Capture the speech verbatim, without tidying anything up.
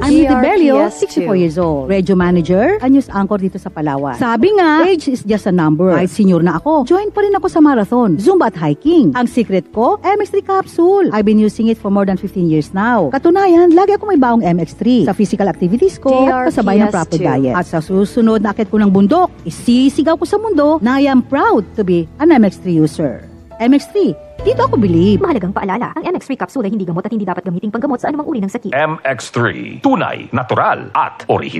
I'm Demelio, sixty-four years old. Radio manager, a news anchor dito sa Palawan. Sabi nga, age is just a number. Kahit senior na ako, join pa rin ako sa marathon, Zumba at hiking. Ang secret ko, M X three Capsule. I've been using it for more than fifteen years now. Katunayan, lagi ako may baong M X three sa physical activities ko at kasabay ng proper diet. At sa susunod na akit ko ng bundok, isisigaw ko sa mundo na I am proud to be an M X three user. M X three, dito ako believe. Mahalagang paalala, ang M X three Capsule ay hindi gamot at hindi dapat gamiting panggamot sa anumang uri ng sakit. M X three, tunay, natural at original.